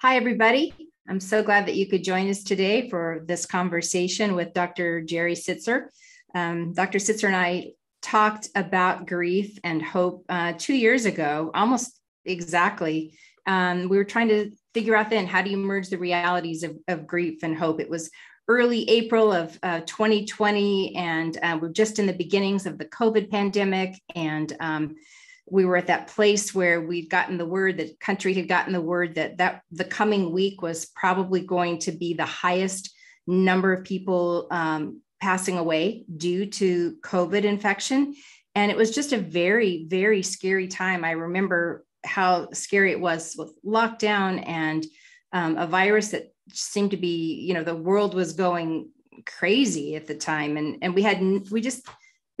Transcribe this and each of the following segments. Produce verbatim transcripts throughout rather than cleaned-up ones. Hi, everybody. I'm so glad that you could join us today for this conversation with Doctor Jerry Sittser. Um, Doctor Sittser and I talked about grief and hope uh, two years ago, almost exactly. Um, we were trying to figure out then, how do you merge the realities of, of grief and hope? It was early April of uh, twenty twenty, and uh, we're just in the beginnings of the COVID pandemic, and um, we were at that place where we'd gotten the word, the country had gotten the word that, that the coming week was probably going to be the highest number of people um, passing away due to COVID infection. And it was just a very, very scary time. I remember how scary it was with lockdown and um, a virus that seemed to be, you know, the world was going crazy at the time. And, and we had, we just,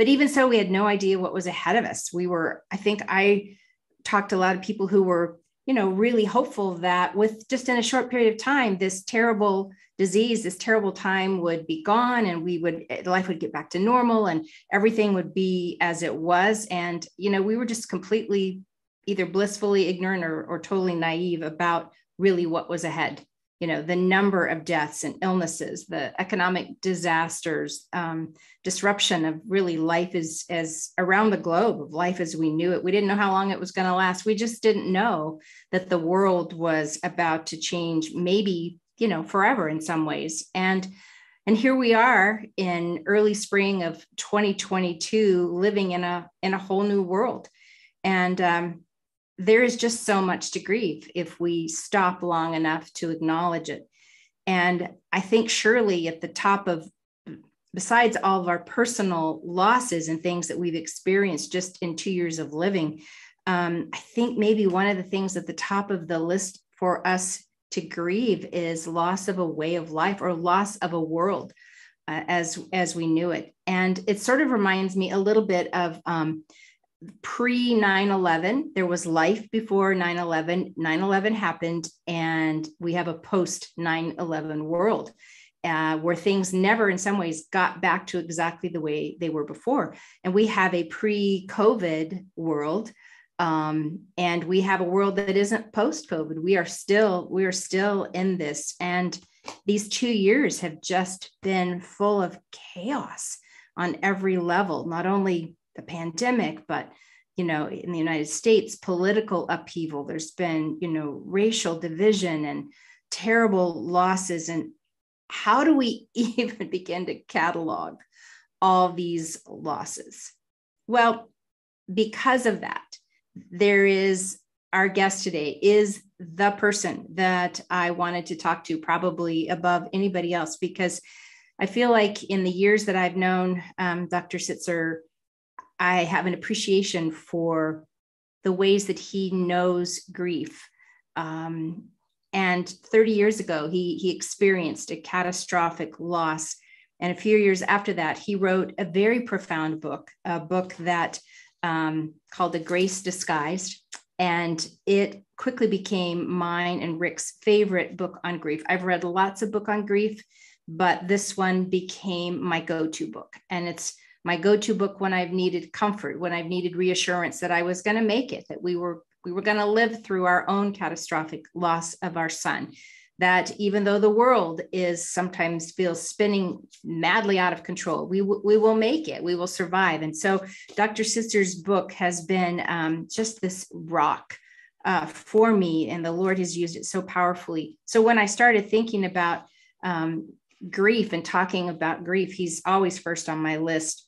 But even so, we had no idea what was ahead of us. We were, I think I talked to a lot of people who were, you know, really hopeful that with just in a short period of time, this terrible disease, this terrible time would be gone and we would, life would get back to normal and everything would be as it was. And, you know, we were just completely either blissfully ignorant or, or totally naive about really what was ahead. You know, the number of deaths and illnesses, the economic disasters, um, disruption of really life as, as around the globe, of life as we knew it. We didn't know how long it was going to last. We just didn't know that the world was about to change, maybe, you know, forever in some ways. And, and here we are in early spring of twenty twenty-two, living in a, in a whole new world. And, um, there is just so much to grieve if we stop long enough to acknowledge it. And I think surely at the top of, besides all of our personal losses and things that we've experienced just in two years of living, um, I think maybe one of the things at the top of the list for us to grieve is loss of a way of life or loss of a world uh, as, as we knew it. And it sort of reminds me a little bit of, um, pre nine eleven, there was life before nine eleven. nine eleven happened, and we have a post nine eleven world uh, where things never, in some ways, got back to exactly the way they were before. And we have a pre-COVID world, um, and we have a world that isn't post-COVID. We are still, we are still in this, and these two years have just been full of chaos on every level. Not only the pandemic, but, you know, in the United States, political upheaval, there's been, you know, racial division and terrible losses. And how do we even begin to catalog all these losses? Well, because of that, there is, our guest today is the person that I wanted to talk to probably above anybody else, because I feel like in the years that I've known um, Doctor Sittser, I have an appreciation for the ways that he knows grief. Um, and thirty years ago, he, he experienced a catastrophic loss. And a few years after that, he wrote a very profound book, a book that um, called A Grace Disguised. And it quickly became mine and Rick's favorite book on grief. I've read lots of books on grief, but this one became my go-to book. And it's my go-to book when I've needed comfort, when I've needed reassurance that I was going to make it, that we were we were going to live through our own catastrophic loss of our son, that even though the world is sometimes feels spinning madly out of control, we, we will make it, we will survive. And so Doctor Sittser's book has been um, just this rock uh, for me, and the Lord has used it so powerfully. So when I started thinking about um, grief and talking about grief, he's always first on my list.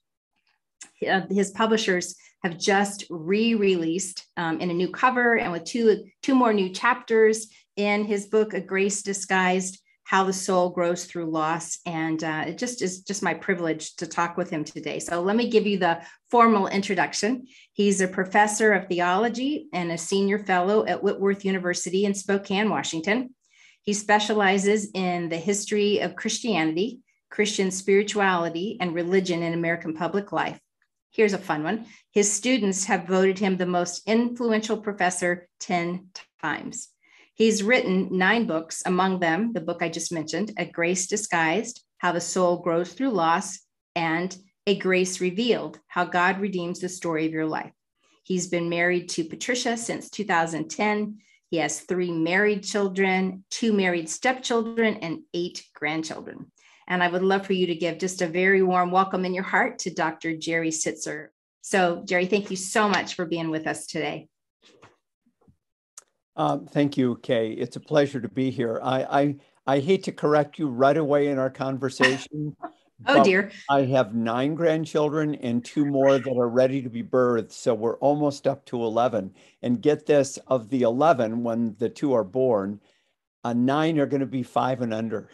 His publishers have just re-released um, in a new cover and with two, two more new chapters in his book, A Grace Disguised: How the Soul Grows Through Loss. And uh, it just is just my privilege to talk with him today. So let me give you the formal introduction. He's a professor of theology and a senior fellow at Whitworth University in Spokane, Washington. He specializes in the history of Christianity, Christian spirituality, and religion in American public life. Here's a fun one. His students have voted him the most influential professor ten times. He's written nine books, among them the book I just mentioned, A Grace Disguised: How the Soul Grows Through Loss, and A Grace Revealed: How God Redeems the Story of Your Life. He's been married to Patricia since two thousand ten. He has three married children, two married stepchildren, and eight grandchildren. And I would love for you to give just a very warm welcome in your heart to Doctor Jerry Sittser. So, Jerry, thank you so much for being with us today. Uh, thank you, Kay. It's a pleasure to be here. I, I, I hate to correct you right away in our conversation. Oh, dear. I have nine grandchildren and two more that are ready to be birthed. So we're almost up to eleven. And get this, of the eleven, when the two are born, uh, nine are going to be five and under.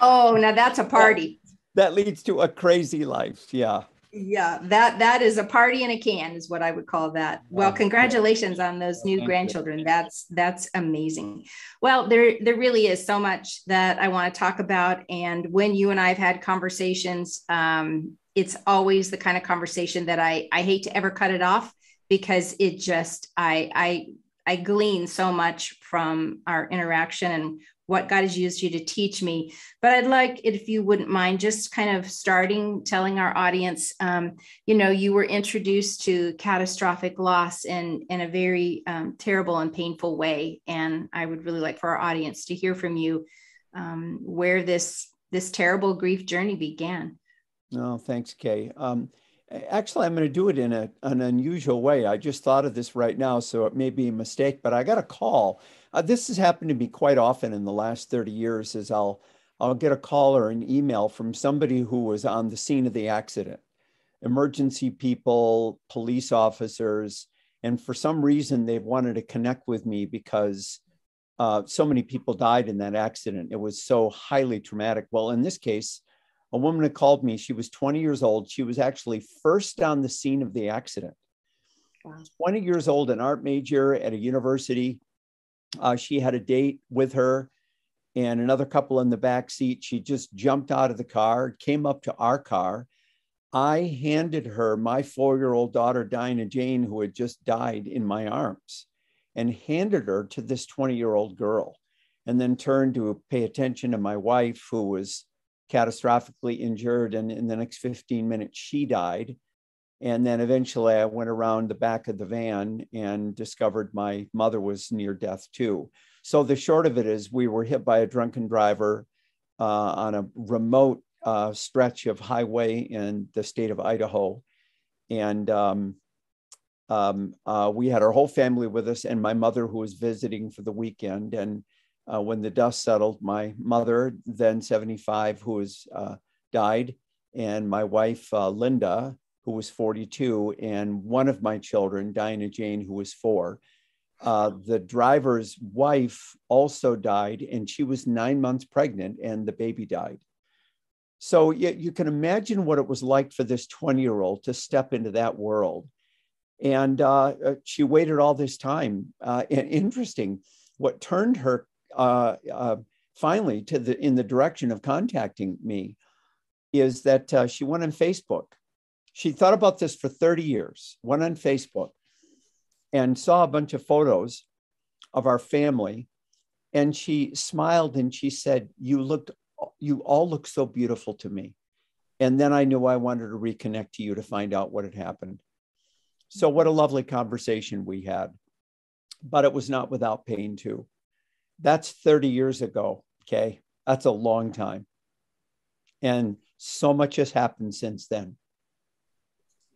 Oh, now that's a party. That, that leads to a crazy life. Yeah. Yeah, that that is a party in a can is what I would call that. Well, congratulations on those new grandchildren. That's that's amazing. Well, there there really is so much that I want to talk about. And when you and I have had conversations, um, it's always the kind of conversation that I, I hate to ever cut it off, because it just I I I glean so much from our interaction and what God has used you to teach me. But I'd like it if you wouldn't mind just kind of starting telling our audience, um, you know, you were introduced to catastrophic loss in, in a very um, terrible and painful way. And I would really like for our audience to hear from you um, where this, this terrible grief journey began. No, thanks, Kay. Um, actually, I'm going to do it in a, an unusual way. I just thought of this right now, so it may be a mistake, but I got a call. Uh, this has happened to me quite often in the last thirty years, is I'll, I'll get a call or an email from somebody who was on the scene of the accident, emergency people, police officers, and for some reason they've wanted to connect with me because uh, so many people died in that accident. It was so highly traumatic. Well, in this case, a woman had called me. She was twenty years old. She was actually first on the scene of the accident. Wow. twenty years old, an art major at a university. Uh, she had a date with her and another couple in the back seat. She just jumped out of the car, came up to our car. I handed her my four-year-old daughter, Dinah Jane, who had just died, in my arms, and handed her to this twenty-year-old girl, and then turned to pay attention to my wife, who was catastrophically injured. And in the next fifteen minutes, she died. And then eventually I went around the back of the van and discovered my mother was near death too. So the short of it is, we were hit by a drunken driver uh, on a remote uh, stretch of highway in the state of Idaho. And um, um, uh, we had our whole family with us, and my mother, who was visiting for the weekend. And uh, when the dust settled, my mother, then seventy-five, who was, uh, died, and my wife, uh, Linda, who was forty-two, and one of my children, Dinah Jane, who was four. Uh, the driver's wife also died, and she was nine months pregnant, and the baby died. So you, you can imagine what it was like for this twenty-year-old to step into that world. And uh, she waited all this time. Uh, and interesting, what turned her uh, uh, finally to the in the direction of contacting me is that uh, she went on Facebook. She thought about this for thirty years, went on Facebook and saw a bunch of photos of our family. And she smiled and she said, you looked, you all look so beautiful to me. And then I knew I wanted to reconnect to you to find out what had happened. So what a lovely conversation we had, but it was not without pain too. That's thirty years ago, okay? That's a long time. And so much has happened since then.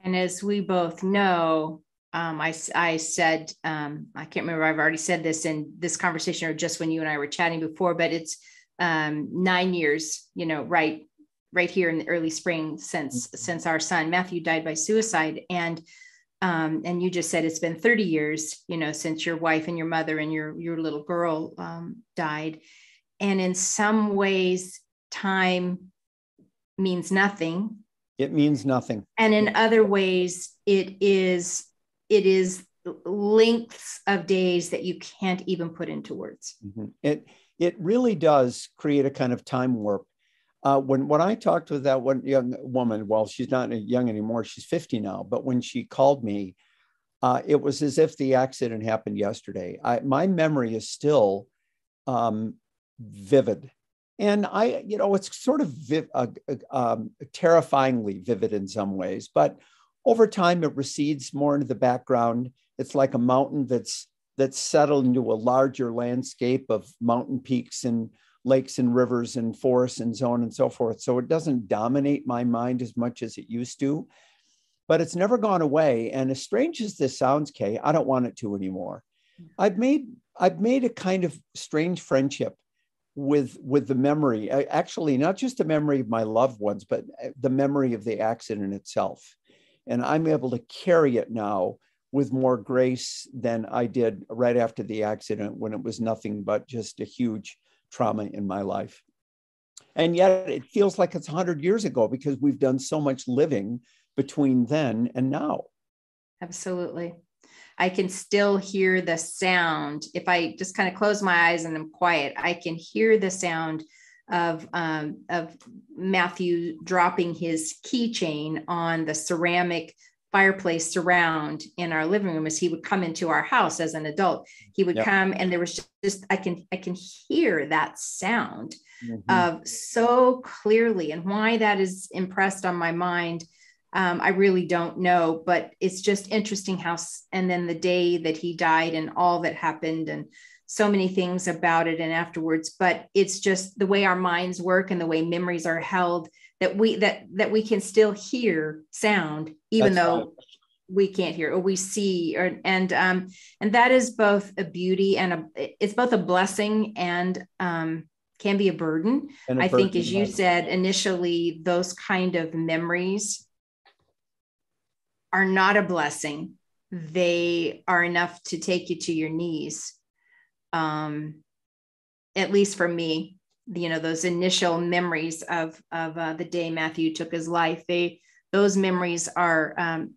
And as we both know, um, I, I said, um, I can't remember, I've already said this in this conversation or just when you and I were chatting before, but it's um, nine years, you know, right, right here in the early spring since, mm-hmm. since our son, Matthew, died by suicide. And, um, and you just said, it's been thirty years, you know, since your wife and your mother and your, your little girl um, died. And in some ways, time means nothing. It means nothing. And in other ways, it is it is lengths of days that you can't even put into words. Mm-hmm. It it really does create a kind of time warp. Uh, when, when I talked with that one young woman, well, she's not young anymore, she's fifty now, but when she called me, uh, it was as if the accident happened yesterday. I, my memory is still um, vivid. And I, you know, it's sort of viv- uh, uh, um, terrifyingly vivid in some ways, but over time it recedes more into the background. It's like a mountain that's that's settled into a larger landscape of mountain peaks and lakes and rivers and forests and so on and so forth. So it doesn't dominate my mind as much as it used to, but it's never gone away. And as strange as this sounds, Kay, I don't want it to anymore. I've made, I've made a kind of strange friendship with, with the memory, I, actually, not just the memory of my loved ones, but the memory of the accident itself. And I'm able to carry it now with more grace than I did right after the accident, when it was nothing but just a huge trauma in my life. And yet it feels like it's a hundred years ago, because we've done so much living between then and now. Absolutely. I can still hear the sound. If I just kind of close my eyes and I'm quiet, I can hear the sound of, um, of Matthew dropping his keychain on the ceramic fireplace surround in our living room as he would come into our house as an adult. He would yep. come, and there was just, just I can I can hear that sound mm-hmm. of so clearly, and why that is impressed on my mind, um, I really don't know, but it's just interesting how, and then the day that he died and all that happened and so many things about it and afterwards, but it's just the way our minds work and the way memories are held, that we, that, that we can still hear sound, even That's though right. we can't hear, or we see, or, and, um, and that is both a beauty and a, it's both a blessing and, um, can be a burden. And a I burden, think, as you right. said, initially, those kind of memories are not a blessing. They are enough to take you to your knees. Um, at least for me, you know, those initial memories of, of uh, the day Matthew took his life, they, those memories are, um,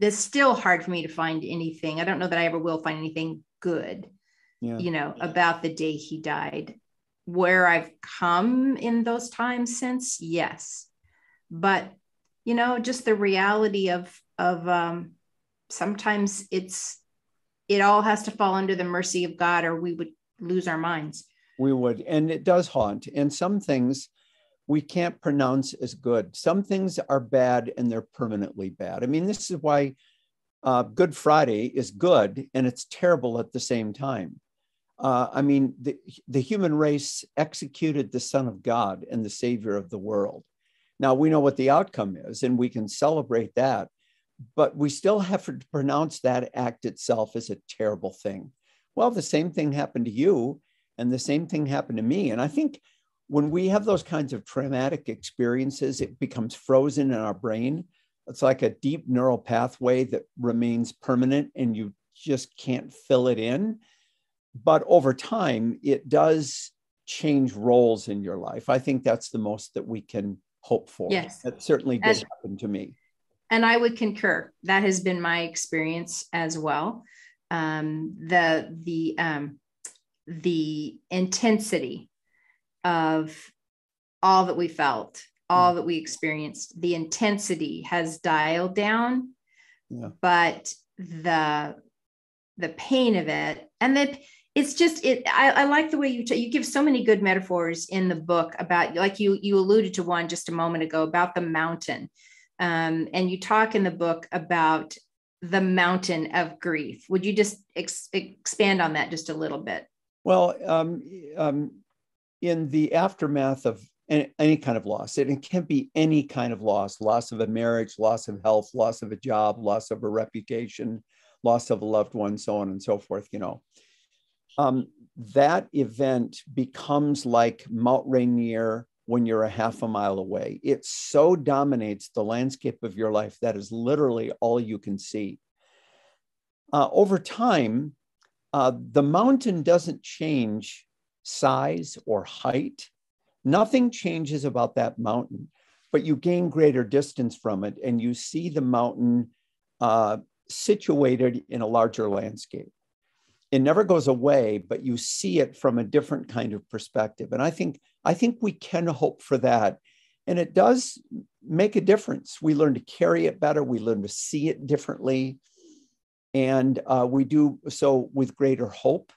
it's still hard for me to find anything. I don't know that I ever will find anything good, yeah. you know, about the day he died. Where I've come in those times since, yes. But, you know, just the reality of, of um, sometimes it's, it all has to fall under the mercy of God, or we would lose our minds. We would. And it does haunt. And some things we can't pronounce as good. Some things are bad, and they're permanently bad. I mean, this is why uh, Good Friday is good and it's terrible at the same time. Uh, I mean, the, the human race executed the Son of God and the Savior of the world. Now, we know what the outcome is, and we can celebrate that, but we still have to pronounce that act itself as a terrible thing. Well, the same thing happened to you, and the same thing happened to me. And I think when we have those kinds of traumatic experiences, it becomes frozen in our brain. It's like a deep neural pathway that remains permanent, and you just can't fill it in. But over time, it does change roles in your life. I think that's the most that we can hope for. Yes. That certainly did happen to me. And I would concur. That has been my experience as well. Um, the, the, um, the intensity of all that we felt, all that we experienced, the intensity has dialed down, yeah. but the, the pain of it. And that it's just, it, I, I like the way you, t- you give so many good metaphors in the book about, like you, you alluded to one just a moment ago about the mountain. Um, and you talk in the book about the mountain of grief. Would you just ex- expand on that just a little bit? Well, um, um, in the aftermath of any, any kind of loss, and it can be any kind of loss, loss of a marriage, loss of health, loss of a job, loss of a reputation, loss of a loved one, so on and so forth, you know, um, that event becomes like Mount Rainier when you're a half a mile away. It so dominates the landscape of your life that is literally all you can see. Uh, over time, uh, the mountain doesn't change size or height. Nothing changes about that mountain, but you gain greater distance from it, and you see the mountain uh, situated in a larger landscape. It never goes away, but you see it from a different kind of perspective. And I think I think we can hope for that. And it does make a difference. We learn to carry it better. We learn to see it differently. And uh, we do so with greater hope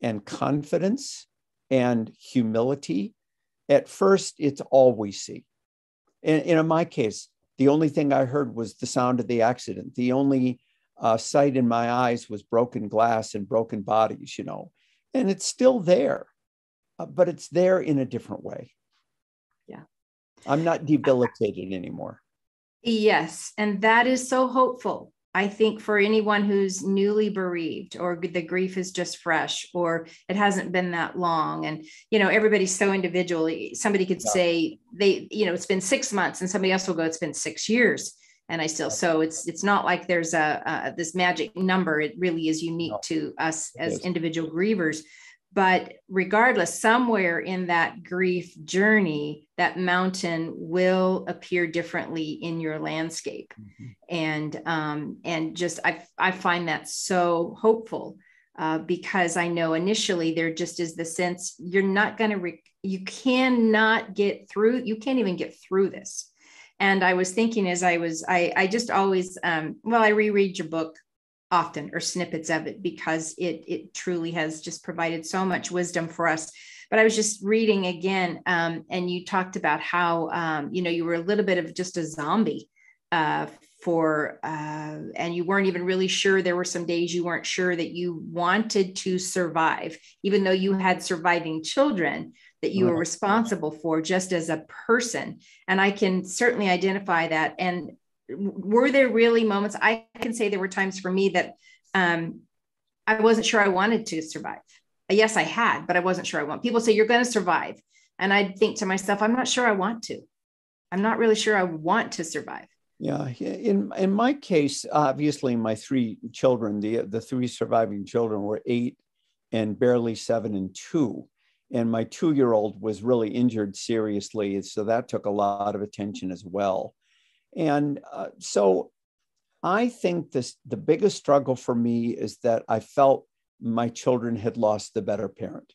and confidence and humility. At first, it's all we see. And, and in my case, the only thing I heard was the sound of the accident. The only uh, sight in my eyes was broken glass and broken bodies, you know, and it's still there, uh, but it's there in a different way. Yeah. I'm not debilitated anymore. Yes. And that is so hopeful. I think for anyone who's newly bereaved or the grief is just fresh or it hasn't been that long. And, you know, everybody's so individual. Somebody could yeah. say they, you know, it's been six months and somebody else will go, it's been six years. And I still, so it's, it's not like there's a, uh, this magic number. It really is unique no. to us as individual grievers, but regardless, somewhere in that grief journey, that mountain will appear differently in your landscape. Mm-hmm. And, um, and just, I, I find that so hopeful, uh, because I know initially there just is the sense you're not going to, re- you cannot get through, you can't even get through this. And I was thinking as I was, I, I just always, um, well, I reread your book often or snippets of it because it, it truly has just provided so much wisdom for us. But I was just reading again, um, and you talked about how, um, you know, you were a little bit of just a zombie uh, for, uh, and you weren't even really sure. There were some days you weren't sure that you wanted to survive, even though you had surviving children that you were responsible for just as a person. And I can certainly identify that. And were there really moments? I can say there were times for me that um, I wasn't sure I wanted to survive. Yes, I had, but I wasn't sure I want. People say, you're going to survive. And I'd think to myself, I'm not sure I want to. I'm not really sure I want to survive. Yeah. In in my case, obviously my three children, the, the three surviving children were eight and barely seven and two. And my two-year-old was really injured seriously. So that took a lot of attention as well. And uh, so I think this, the biggest struggle for me is that I felt my children had lost the better parent.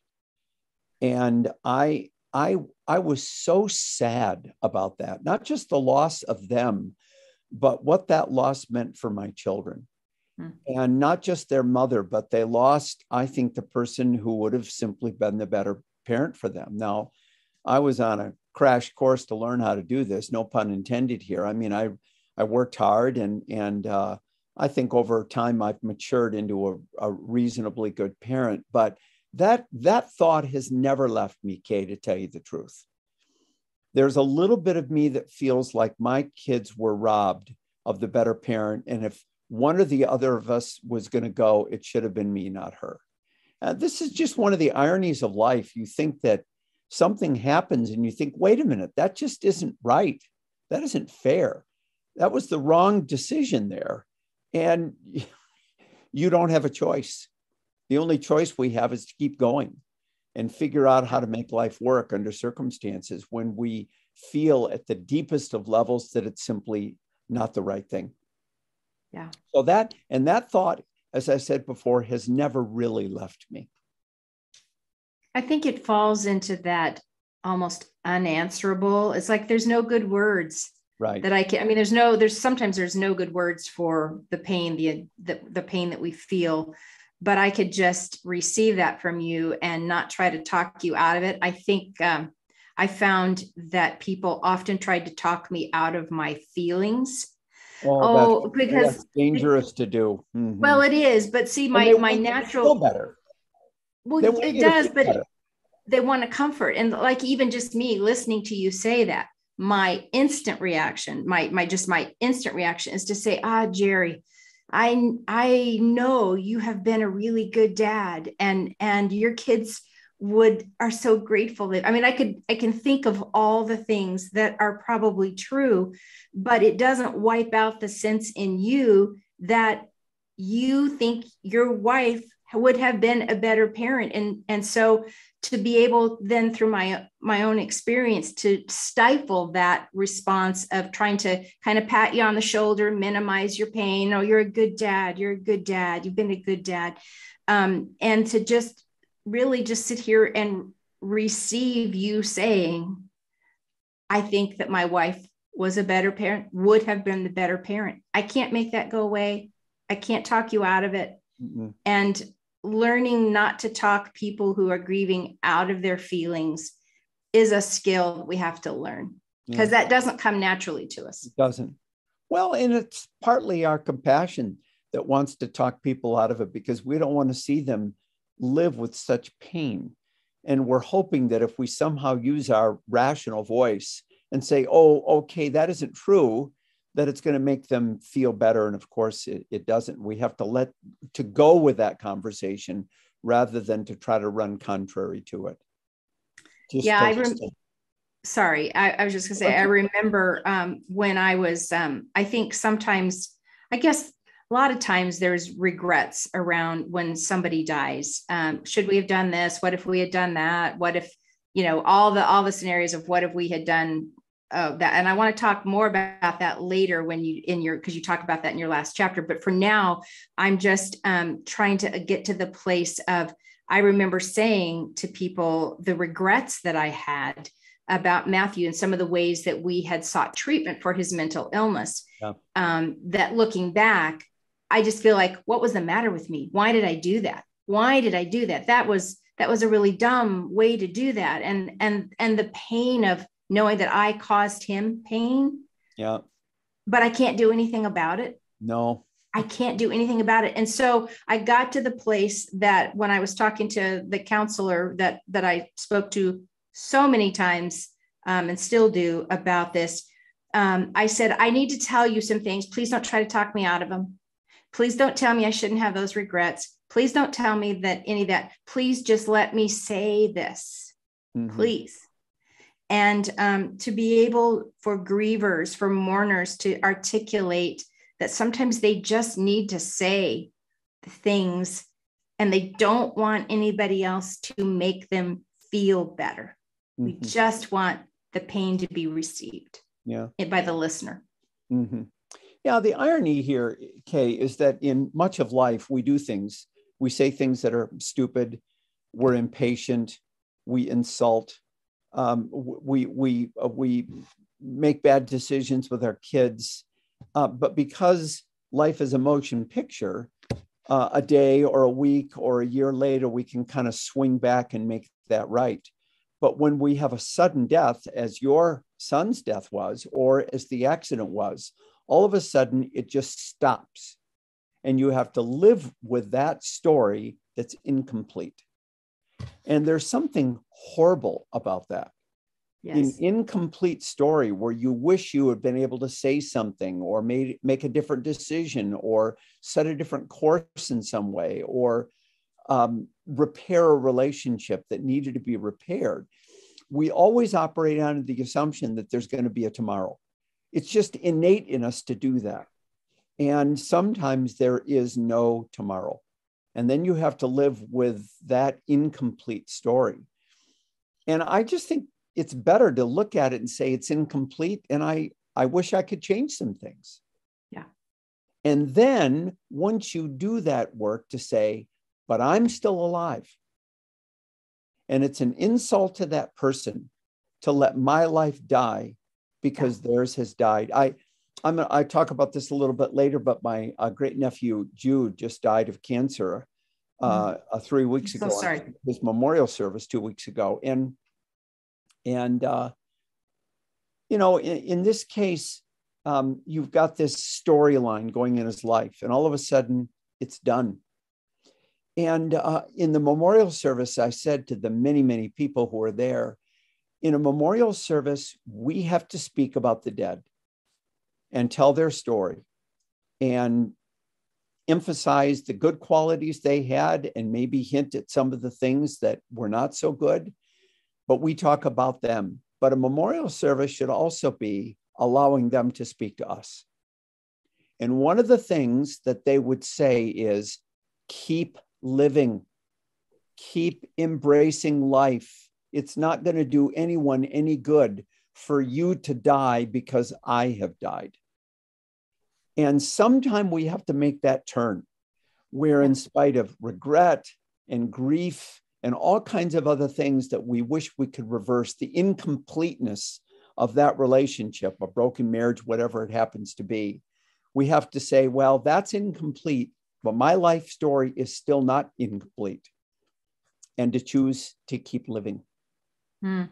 And I, I, I was so sad about that, not just the loss of them, but what that loss meant for my children. And not just their mother, but they lost, I think, the person who would have simply been the better parent for them. Now, I was on a crash course to learn how to do this, no pun intended here. I mean, I I worked hard, and and uh, I think over time I've matured into a, a reasonably good parent. But that that thought has never left me, Kay, to tell you the truth. There's a little bit of me that feels like my kids were robbed of the better parent, and if one or the other of us was going to go, it should have been me, not her. Uh, this is just one of the ironies of life. You think that something happens and you think, wait a minute, that just isn't right. That isn't fair. That was the wrong decision there. And you don't have a choice. The only choice we have is to keep going and figure out how to make life work under circumstances when we feel at the deepest of levels that it's simply not the right thing. Yeah. So that, and that thought, as I said before, has never really left me. I think it falls into that almost unanswerable. It's like, there's no good words right. that I can, I mean, there's no, there's sometimes there's no good words for the pain, the, the, the pain that we feel, but I could just receive that from you and not try to talk you out of it. I think um, I found that people often tried to talk me out of my feelings. Oh, oh that's, because that's dangerous to do. Mm-hmm. Well, it is, but see, my my natural. Better. Well, it does, but better. They want to comfort, and like even just me listening to you say that, my instant reaction, my my just my instant reaction is to say, ah, Jerry, I I know you have been a really good dad, and and your kids would are so grateful that, I mean, I could, I can think of all the things that are probably true, but it doesn't wipe out the sense in you that you think your wife would have been a better parent. And, and so to be able then through my, my own experience to stifle that response of trying to kind of pat you on the shoulder, minimize your pain. Oh, you're a good dad. You're a good dad. You've been a good dad. Um, and to just really just sit here and receive you saying, I think that my wife was a better parent, would have been the better parent. I can't make that go away. I can't talk you out of it. Mm-hmm. And learning not to talk people who are grieving out of their feelings is a skill we have to learn because yeah. that doesn't come naturally to us. It doesn't. Well, and it's partly our compassion. that wants to talk people out of it because we don't want to see them live with such pain. And we're hoping that if we somehow use our rational voice and say, oh, okay, that isn't true, that it's going to make them feel better. And of course, it, it doesn't. We have to let to go with that conversation rather than to try to run contrary to it. Just yeah, I rem- sorry, I, I was just gonna say, I remember um, when I was, um, I think sometimes, I guess a lot of times there's regrets around when somebody dies. Um, should we have done this? What if we had done that? What if, you know, all the, all the scenarios of what if we had done uh, that? And I want to talk more about that later when you, in your, cause you talk about that in your last chapter, but for now, I'm just um, trying to get to the place of, I remember saying to people the regrets that I had about Matthew and some of the ways that we had sought treatment for his mental illness, yeah. um, that looking back, I just feel like, what was the matter with me? Why did I do that? Why did I do that? That was, that was a really dumb way to do that. And, and, and the pain of knowing that I caused him pain, yeah, but I can't do anything about it. No, I can't do anything about it. And so I got to the place that when I was talking to the counselor that, that I spoke to so many times, um, and still do about this, um, I said, I need to tell you some things. Please don't try to talk me out of them. Please don't tell me I shouldn't have those regrets. Please don't tell me that any of that. Please just let me say this, mm-hmm. please. And um, to be able for grievers, for mourners to articulate that sometimes they just need to say the things and they don't want anybody else to make them feel better. Mm-hmm. We just want the pain to be received yeah. by the listener. Mm-hmm. Yeah, the irony here, Kay, is that in much of life, we do things, we say things that are stupid, we're impatient, we insult, um, we, we, uh, we make bad decisions with our kids. Uh, but because life is a motion picture, uh, a day or a week or a year later, we can kind of swing back and make that right. But when we have a sudden death, as your son's death was, or as the accident was, all of a sudden it just stops. And you have to live with that story that's incomplete. And there's something horrible about that. Yes. An incomplete story where you wish you had been able to say something or made, make a different decision or set a different course in some way or um, repair a relationship that needed to be repaired. We always operate under the assumption that there's going to be a tomorrow. It's just innate in us to do that. And sometimes there is no tomorrow. And then you have to live with that incomplete story. And I just think it's better to look at it and say it's incomplete. And I, I wish I could change some things. Yeah. And then once you do that work to say, but I'm still alive. And it's an insult to that person to let my life die because yeah. theirs has died. I, I'm, I talk about this a little bit later, but my uh, great nephew, Jude, just died of cancer uh, mm-hmm. uh, three weeks I'm ago. So sorry. His memorial service two weeks ago. And And, uh, you know, in, in this case, um, you've got this storyline going in his life, and all of a sudden it's done. And uh, in the memorial service, I said to the many, many people who are there, in a memorial service, we have to speak about the dead and tell their story and emphasize the good qualities they had and maybe hint at some of the things that were not so good. But we talk about them. But a memorial service should also be allowing them to speak to us. And one of the things that they would say is, keep living, keep embracing life. It's not going to do anyone any good for you to die because I have died. And sometime we have to make that turn where in spite of regret and grief and all kinds of other things that we wish we could reverse, the incompleteness of that relationship, a broken marriage, whatever it happens to be, we have to say, well, that's incomplete, but my life story is still not incomplete, and to choose to keep living. Hmm.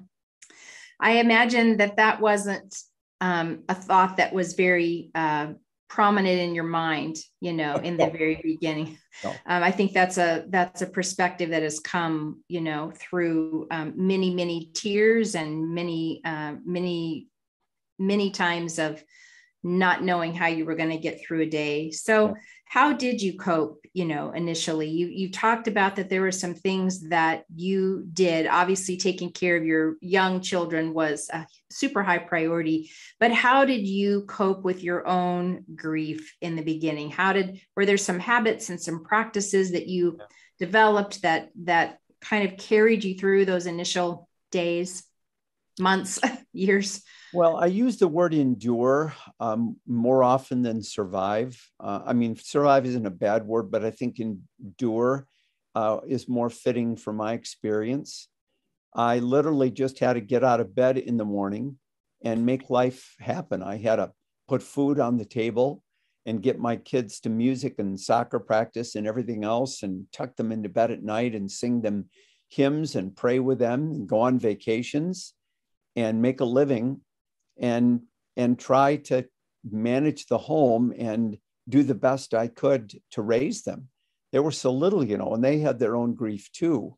I imagine that that wasn't um, a thought that was very uh, prominent in your mind, you know, in the very beginning. No. Um, I think that's a, that's a perspective that has come, you know, through um, many, many tears and many, uh, many, many times of not knowing how you were going to get through a day. So how did you cope, you know, initially? You you talked about that there were some things that you did. Obviously, taking care of your young children was a super high priority, but how did you cope with your own grief in the beginning? How did, were there some habits and some practices that you developed that that kind of carried you through those initial days, months, years? Well, I use the word endure um, more often than survive. Uh, I mean, survive isn't a bad word, but I think endure uh, is more fitting for my experience. I literally just had to get out of bed in the morning and make life happen. I had to put food on the table and get my kids to music and soccer practice and everything else, and tuck them into bed at night and sing them hymns and pray with them and go on vacations and make a living. And and try to manage the home and do the best I could to raise them. There were so little, you know, and they had their own grief too.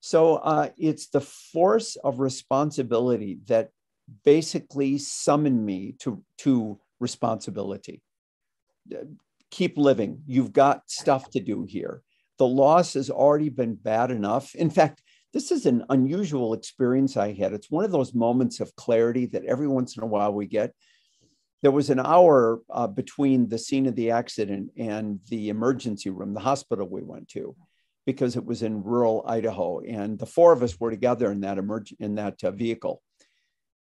So uh, it's the force of responsibility that basically summoned me to, to responsibility. Keep living. You've got stuff to do here. The loss has already been bad enough. In fact, this is an unusual experience I had. It's one of those moments of clarity that every once in a while we get. There was an hour uh, between the scene of the accident and the emergency room, the hospital we went to, because it was in rural Idaho. And the four of us were together in that emerg- in that uh, vehicle.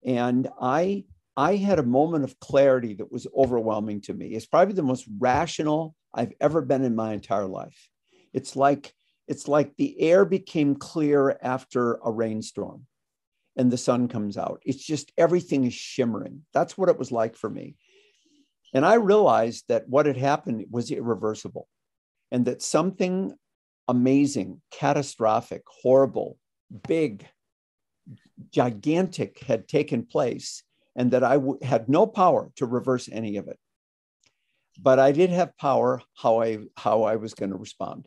And I, I had a moment of clarity that was overwhelming to me. It's probably the most rational I've ever been in my entire life. It's like, It's like the air became clear after a rainstorm and the sun comes out. It's just everything is shimmering. That's what it was like for me. And I realized that what had happened was irreversible, and that something amazing, catastrophic, horrible, big, gigantic had taken place, and that I w- had no power to reverse any of it. But I did have power how I, how I was going to respond.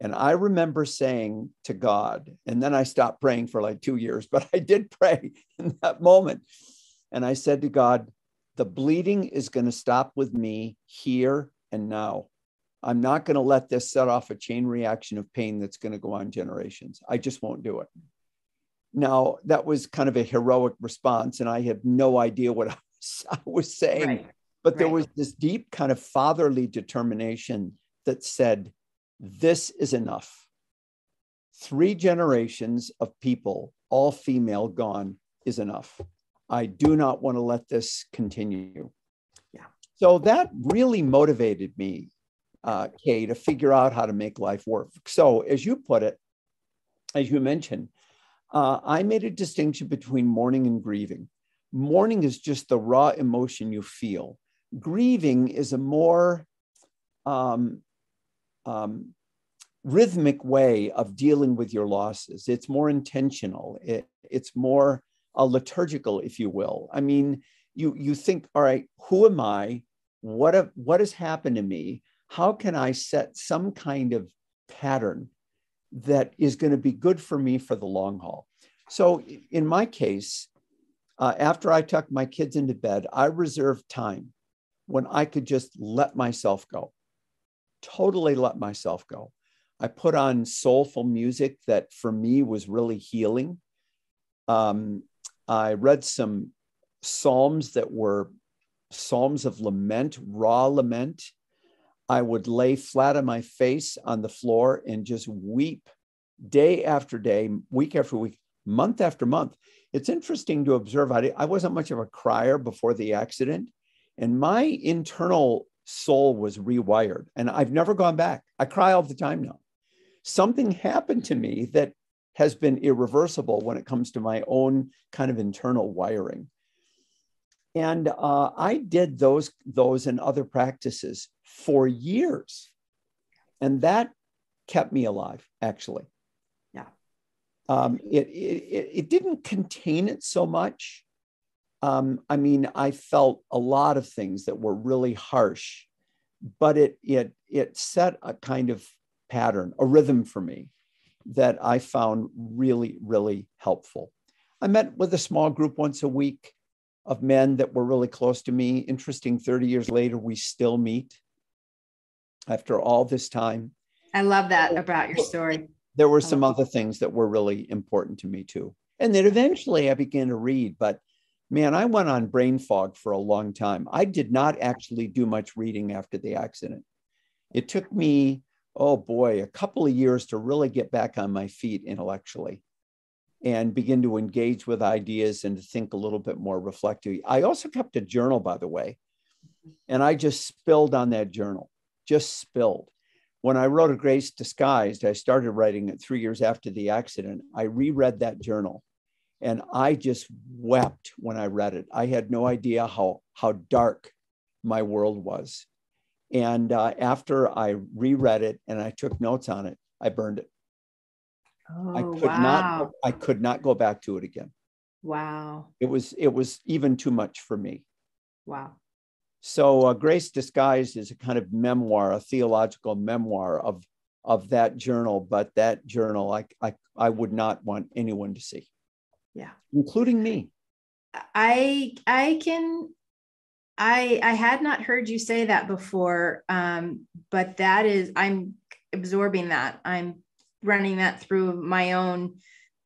And I remember saying to God, and then I stopped praying for like two years, but I did pray in that moment. And I said to God, the bleeding is going to stop with me here and now. I'm not going to let this set off a chain reaction of pain that's going to go on generations. I just won't do it. Now, that was kind of a heroic response, and I had no idea what I was, I was saying. Right. But there right. was this deep kind of fatherly determination that said, this is enough. Three generations of people, all female, gone is enough. I do not want to let this continue. Yeah. So that really motivated me, uh, Kay, to figure out how to make life work. So as you put it, as you mentioned, uh, I made a distinction between mourning and grieving. Mourning is just the raw emotion you feel. Grieving is a more... Um, Um, rhythmic way of dealing with your losses. It's more intentional. It, it's more uh, liturgical, if you will. I mean, you you think, all right, who am I? What a, what has happened to me? How can I set some kind of pattern that is going to be good for me for the long haul? So in my case, uh, after I tucked my kids into bed, I reserved time when I could just let myself go. Totally let myself go. I put on soulful music that for me was really healing. Um, I read some psalms that were psalms of lament, raw lament. I would lay flat on my face on the floor and just weep day after day, week after week, month after month. It's interesting to observe. I, I wasn't much of a crier before the accident, and my internal soul was rewired, and I've never gone back. I cry all the time now. Something happened to me that has been irreversible when it comes to my own kind of internal wiring. And uh, I did those, those and other practices for years. And that kept me alive, actually. Yeah. Um, it, it, it didn't contain it so much, Um, I mean, I felt a lot of things that were really harsh, but it it it set a kind of pattern, a rhythm for me that I found really, really helpful. I met with a small group once a week of men that were really close to me. Interesting, thirty years later, we still meet after all this time. I love that about your story. There were some other things that were really important to me too. And then eventually I began to read, but man, I went on brain fog for a long time. I did not actually do much reading after the accident. It took me, oh boy, a couple of years to really get back on my feet intellectually and begin to engage with ideas and to think a little bit more reflectively. I also kept a journal, by the way, and I just spilled on that journal, just spilled. When I wrote A Grace Disguised, I started writing it three years after the accident. I reread that journal and I just wept when I read it. I had no idea how, how dark my world was. And uh, after I reread it and I took notes on it, I burned it. Oh, I could wow. not, I could not go back to it again. Wow. It was, it was even too much for me. Wow. So uh, Grace Disguised is a kind of memoir, a theological memoir of, of that journal, but that journal, I, I, I would not want anyone to see. Yeah. Including me. I, I can, I, I had not heard you say that before. Um, but that is, I'm absorbing that. I'm running that through my own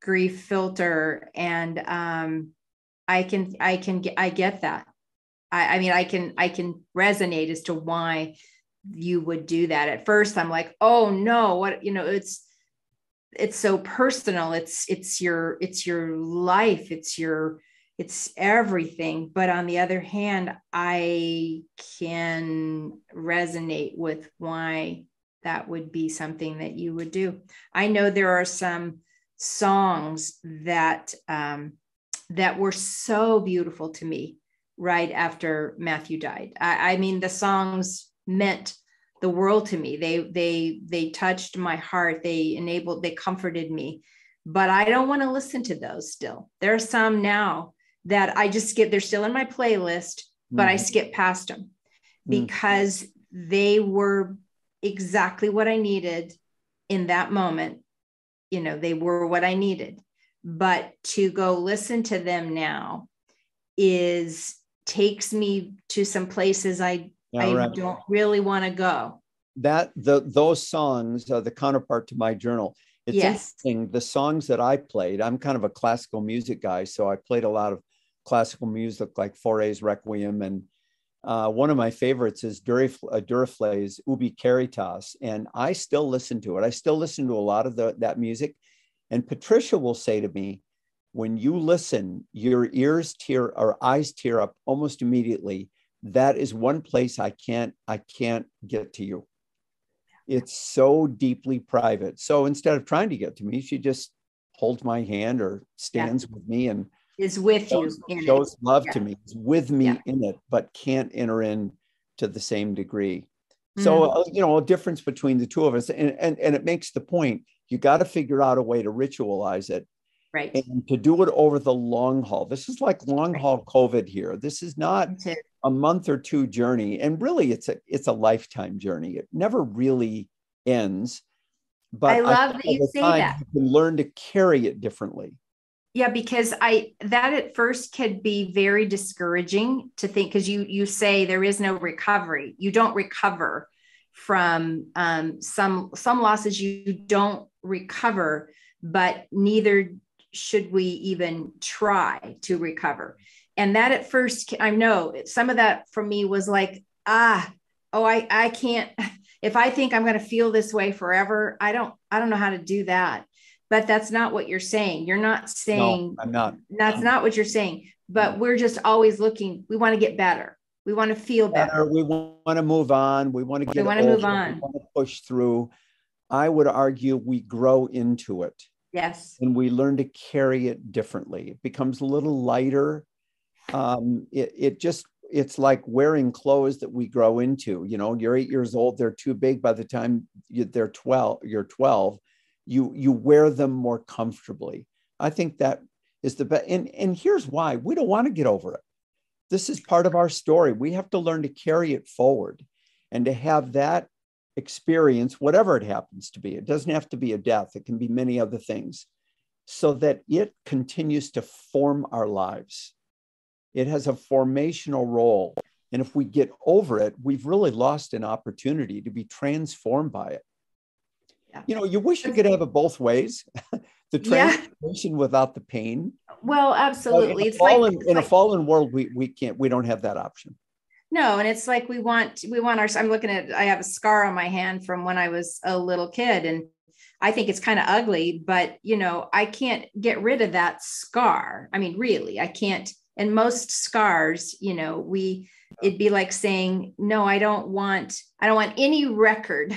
grief filter. And, um, I can, I can get, I get that. I, I mean, I can, I can resonate as to why you would do that. At first I'm like, oh no, what, you know, it's, it's so personal. It's, it's your, it's your life. It's your, it's everything. But on the other hand, I can resonate with why that would be something that you would do. I know there are some songs that, um, that were so beautiful to me right after Matthew died. I, I mean, the songs meant the world to me. They, they, they touched my heart. They enabled, they comforted me, but I don't want to listen to those still. There are some now that I just skip. They're still in my playlist, but mm-hmm. I skip past them because mm-hmm. they were exactly what I needed in that moment. You know, they were what I needed, but to go listen to them now is takes me to some places I, yeah, I right. don't really want to go. That the, those songs are the counterpart to my journal. It's yes. interesting. The songs that I played, I'm kind of a classical music guy. So I played a lot of classical music like Foray's Requiem and, Uh, one of my favorites is Duraflay's Ubi Caritas, and I still listen to it. I still listen to a lot of the, that music. And Patricia will say to me, when you listen, your ears tear or eyes tear up almost immediately. That is one place I can't, I can't get to you. It's so deeply private. So instead of trying to get to me, she just holds my hand or stands yeah. with me and is with shows, you in shows it. love yeah. to me, is with me yeah. in it, but can't enter in to the same degree. Mm-hmm. So, uh, you know, a difference between the two of us, and, and, and it makes the point, you got to figure out a way to ritualize it. Right. And to do it over the long haul. This is like long right. haul COVID here. This is not a month or two journey. And really it's a, it's a lifetime journey. It never really ends, but I love I that you say that. You can learn to carry it differently. Yeah, because I, that at first could be very discouraging to think, because you, you say there is no recovery. You don't recover from um, some, some losses you don't recover, but neither should we even try to recover. And that at first, I know some of that for me was like, ah, oh, I, I can't, if I think I'm going to feel this way forever, I don't, I don't know how to do that. But that's not what you're saying. You're not saying, no, I'm not. That's not what you're saying, but we're just always looking, we want to get better. We want to feel better. We want to move on. We want to get, we want to move on. We want to push through. I would argue we grow into it. Yes. And we learn to carry it differently. It becomes a little lighter. Um, it, it just, it's like wearing clothes that we grow into, you know, you're eight years old. They're too big by the time you, they're twelve, you're twelve. You, you wear them more comfortably. I think that is the best. And, and here's why. We don't want to get over it. This is part of our story. We have to learn to carry it forward and to have that experience, whatever it happens to be. It doesn't have to be a death. It can be many other things, so that it continues to form our lives. It has a formational role. And if we get over it, we've really lost an opportunity to be transformed by it. Yeah. You know, you wish you could have it both ways, the transformation yeah. without the pain. Well, absolutely. It's like, in, in like, a fallen world, we, we can't, we don't have that option. No. And it's like, we want, we want our, I'm looking at, I have a scar on my hand from when I was a little kid, and I think it's kind of ugly, but you know, I can't get rid of that scar. I mean, really, I can't. And most scars, you know, we, it'd be like saying, no, I don't want, I don't want any record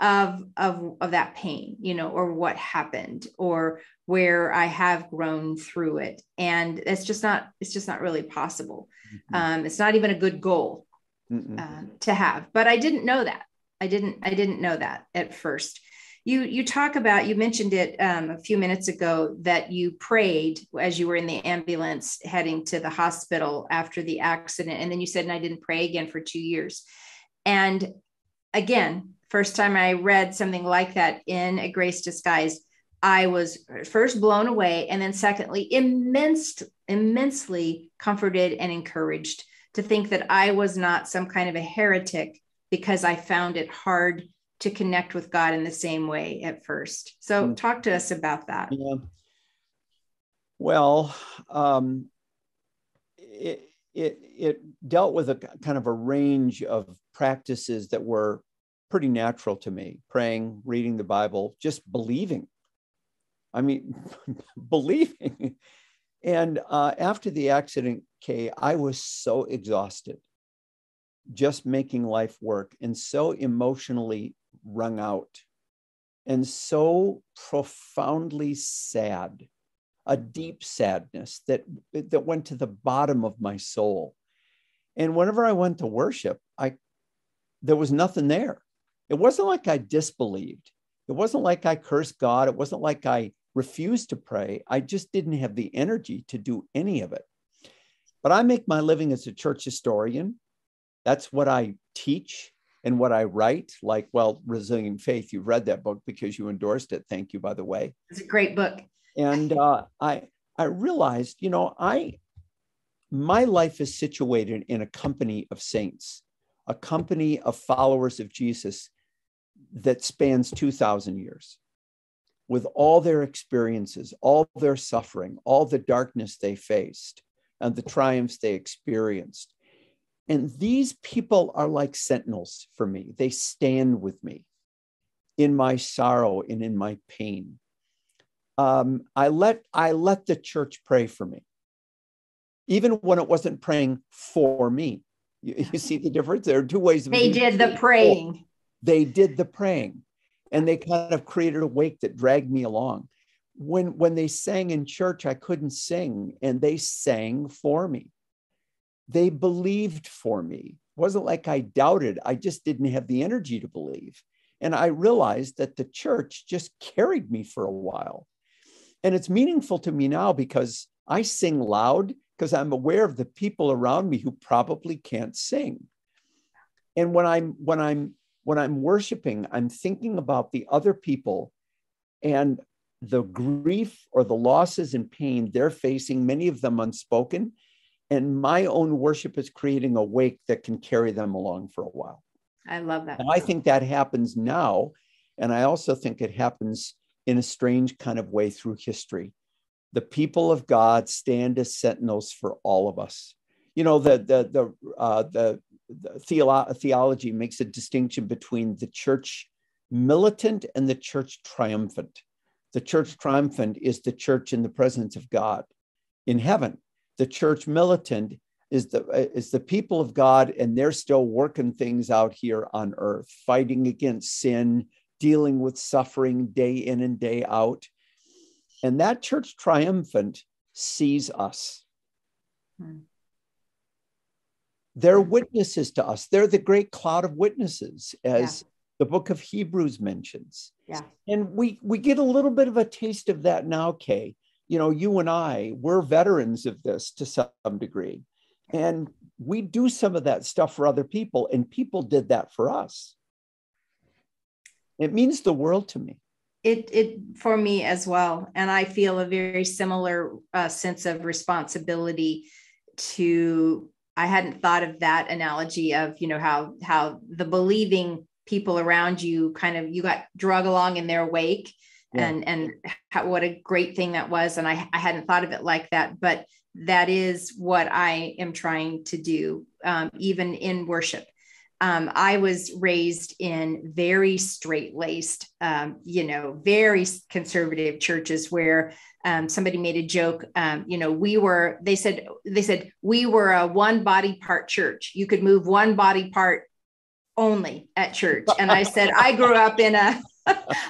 of, of, of that pain, you know, or what happened or where I have grown through it. And it's just not, it's just not really possible. Mm-hmm. Um, it's not even a good goal uh, to have, but I didn't know that. I didn't, I didn't know that at first. You, you talk about, you mentioned it um, a few minutes ago, that you prayed as you were in the ambulance heading to the hospital after the accident. And then you said, and I didn't pray again for two years. And again, first time I read something like that in A Grace Disguised, I was first blown away. And then secondly, immense, immensely comforted and encouraged to think that I was not some kind of a heretic because I found it hard to connect with God in the same way at first. So talk to us about that. Yeah. Well, um, it, it, it dealt with a kind of a range of practices that were pretty natural to me: praying, reading the Bible, just believing. I mean, believing. And uh, after the accident, Kay, I was so exhausted, just making life work, and so emotionally wrung out and so profoundly sad, a deep sadness that, that went to the bottom of my soul. And whenever I went to worship, I, there was nothing there. It wasn't like I disbelieved. It wasn't like I cursed God. It wasn't like I refused to pray. I just didn't have the energy to do any of it. But I make my living as a church historian. That's what I teach and what I write, like, well, Resilient Faith. You've read that book because you endorsed it. Thank you, by the way. It's a great book. And uh, I, I realized, you know, I, my life is situated in a company of saints, a company of followers of Jesus that spans two thousand years, with all their experiences, all their suffering, all the darkness they faced, and the triumphs they experienced. And these people are like sentinels for me. They stand with me in my sorrow and in my pain. Um, I let, I let the church pray for me, even when it wasn't praying for me. You, you see the difference? There are two ways. Of they did the praying. They did the praying. And they kind of created a wake that dragged me along. When, when they sang in church, I couldn't sing, and they sang for me. They believed for me. It wasn't like I doubted. I just didn't have the energy to believe. And I realized that the church just carried me for a while. And it's meaningful to me now because I sing loud because I'm aware of the people around me who probably can't sing. And when I'm, when I'm, when I'm worshiping, I'm thinking about the other people and the grief or the losses and pain they're facing, many of them unspoken. And my own worship is creating a wake that can carry them along for a while. I love that. And I think that happens now. And I also think it happens in a strange kind of way through history. The people of God stand as sentinels for all of us. You know, the, the, the, uh, the, the theolo- theology makes a distinction between the church militant and the church triumphant. The church triumphant is the church in the presence of God in heaven. The church militant is the, is the people of God, and they're still working things out here on earth, fighting against sin, dealing with suffering day in and day out. And that church triumphant sees us. Hmm. They're witnesses to us. They're the great cloud of witnesses, as yeah. the book of Hebrews mentions. Yeah. And we, we get a little bit of a taste of that now, Kay. you know, you and I, we're veterans of this to some degree. And we do some of that stuff for other people, and people did that for us. It means the world to me. It, it for me as well. And I feel a very similar uh, sense of responsibility to, I hadn't thought of that analogy of, you know, how, how the believing people around you kind of, you got drug along in their wake. Yeah. And, and how, what a great thing that was. And I, I hadn't thought of it like that, but that is what I am trying to do, um, even in worship. Um, I was raised in very straight-laced, um, you know, very conservative churches where um, somebody made a joke. Um, you know, we were, they said, they said, we were a one body part church. You could move one body part only at church. And I said, I grew up in a,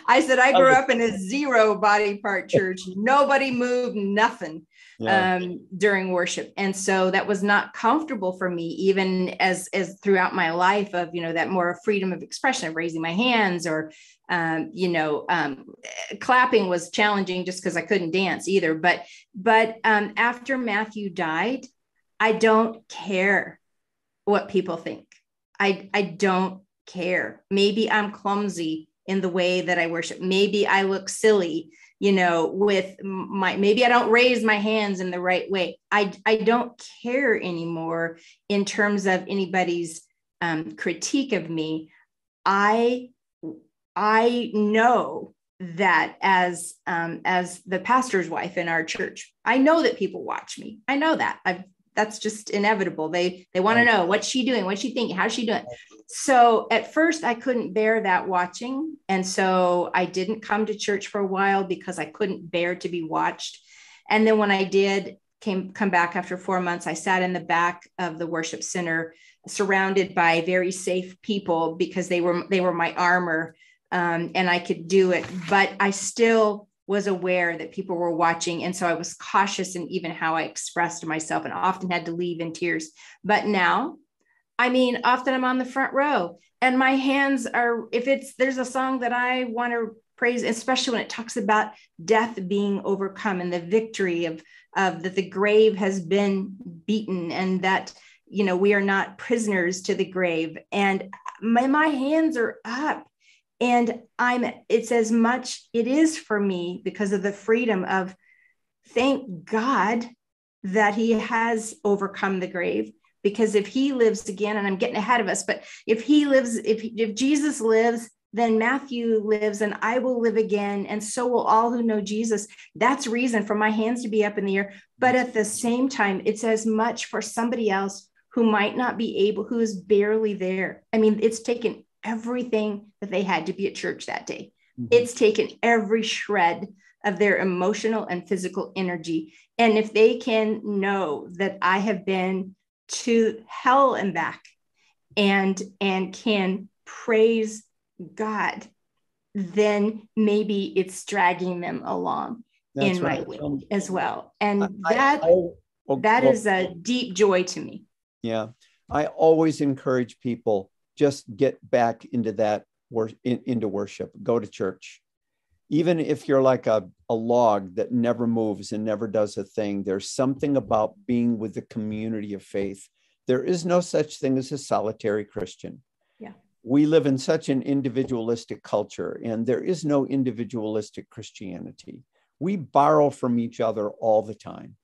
I said, I grew up in a zero body part church. Nobody moved nothing. Yeah. Um, during worship. And so that was not comfortable for me, even as, as throughout my life of, you know, that more freedom of expression of raising my hands or, um, you know, um, clapping was challenging just because I couldn't dance either. But, but um, after Matthew died, I don't care what people think. I, I don't care. Maybe I'm clumsy in the way that I worship. Maybe I look silly, you know, with my, maybe I don't raise my hands in the right way. I, I don't care anymore in terms of anybody's um, critique of me. I, I know that as, um, as the pastor's wife in our church, I know that people watch me. I know that I've, that's just inevitable. They, they want to know what's she doing, what's she thinking, how's she doing? So at first I couldn't bear that watching. And so I didn't come to church for a while because I couldn't bear to be watched. And then when I did came, come back after four months, I sat in the back of the worship center surrounded by very safe people because they were, they were my armor, um, and I could do it, but I still was aware that people were watching. And so I was cautious in even how I expressed myself and often had to leave in tears. But now, I mean, often I'm on the front row and my hands are, if it's, there's a song that I want to praise, especially when it talks about death being overcome and the victory of, of that the grave has been beaten and that, you know, we are not prisoners to the grave. And my, my hands are up. And I'm, it's as much, it is for me because of the freedom of thank God that he has overcome the grave, because if he lives again, and I'm getting ahead of us, but if he lives, if, he, if Jesus lives, then Matthew lives and I will live again. And so will all who know Jesus. That's reason for my hands to be up in the air. But at the same time, it's as much for somebody else who might not be able, who is barely there. I mean, it's taken everything that they had to be at church that day. Mm-hmm. It's taken every shred of their emotional and physical energy. And if they can know that I have been to hell and back and, and can praise God, then maybe it's dragging them along That's in right. my way um, as well. And I, that, I, I, oh, that oh, is a deep joy to me. Yeah. I always encourage people, just get back into that, into worship, go to church. Even if you're like a, a log that never moves and never does a thing, there's something about being with the community of faith. There is no such thing as a solitary Christian. Yeah. We live in such an individualistic culture, and there is no individualistic Christianity. We borrow from each other all the time.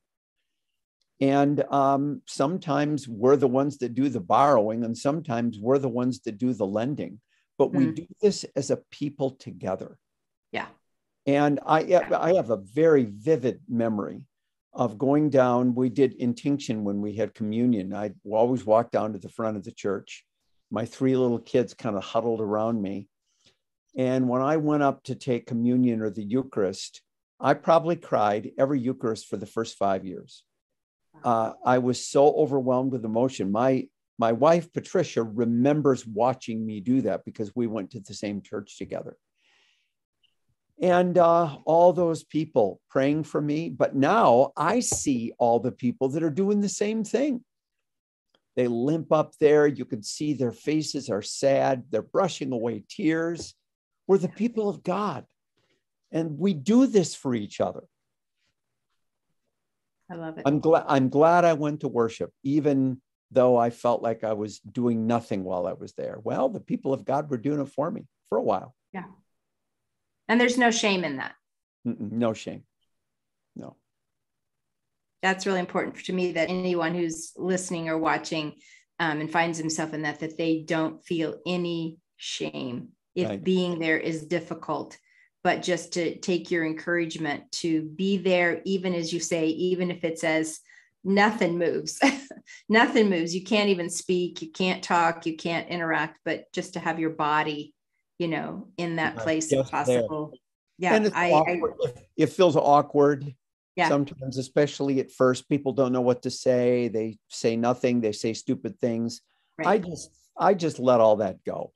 And um, sometimes we're the ones that do the borrowing, and sometimes we're the ones that do the lending. But mm-hmm. we do this as a people together. Yeah. And I, yeah. I have a very vivid memory of going down. We did intinction when we had communion. I always walked down to the front of the church. My three little kids kind of huddled around me. And when I went up to take communion or the Eucharist, I probably cried every Eucharist for the first five years. Uh, I was so overwhelmed with emotion. My my wife, Patricia, remembers watching me do that because we went to the same church together. And uh, all those people praying for me. But now I see all the people that are doing the same thing. They limp up there. You can see their faces are sad. They're brushing away tears. We're the people of God. And we do this for each other. I love it. I'm glad, I'm glad I went to worship, even though I felt like I was doing nothing while I was there. Well, the people of God were doing it for me for a while. Yeah. And there's no shame in that. Mm-mm, no shame. No. That's really important to me, that anyone who's listening or watching um, and finds himself in that, that they don't feel any shame if right. being there is difficult, but just to take your encouragement to be there, even as you say, even if it says nothing moves, nothing moves. You can't even speak. You can't talk. You can't interact, but just to have your body, you know, in that right. place just if possible. There. Yeah. And it's I, I, it feels awkward. Yeah. Sometimes, especially at first, people don't know what to say. They say nothing. They say stupid things. Right. I just, I just let all that go.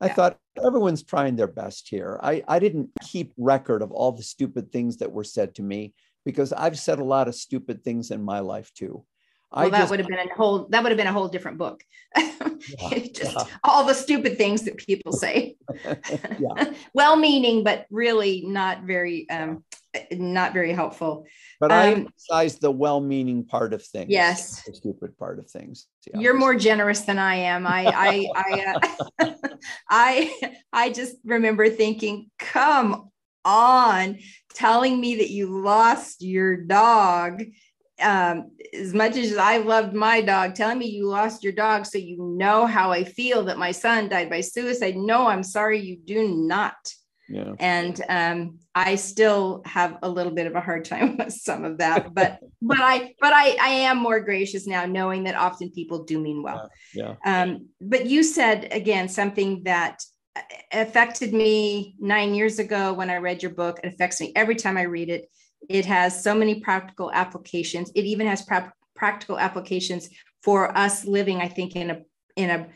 I yeah. thought everyone's trying their best here. I, I didn't keep record of all the stupid things that were said to me, because I've said a lot of stupid things in my life too. Well, I that just, would have been a whole, that would have been a whole different book. Yeah, just yeah. all the stupid things that people say. yeah. Well-meaning, but really not very, um, not very helpful. But um, I emphasize the well-meaning part of things. Yes. The stupid part of things. Yeah. You're more generous than I am. I, I, I, uh, I, I just remember thinking, come on, telling me that you lost your dog. Um, as much as I loved my dog, telling me you lost your dog. So, you know how I feel that my son died by suicide. No, I'm sorry. You do not. Yeah. And, um, I still have a little bit of a hard time with some of that, but, but I, but I, I am more gracious now, knowing that often people do mean well. Yeah. Yeah. Um, but you said again, something that affected me nine years ago when I read your book. It affects me every time I read it. It has so many practical applications. It even has pra- practical applications for us living, I think, in a in a,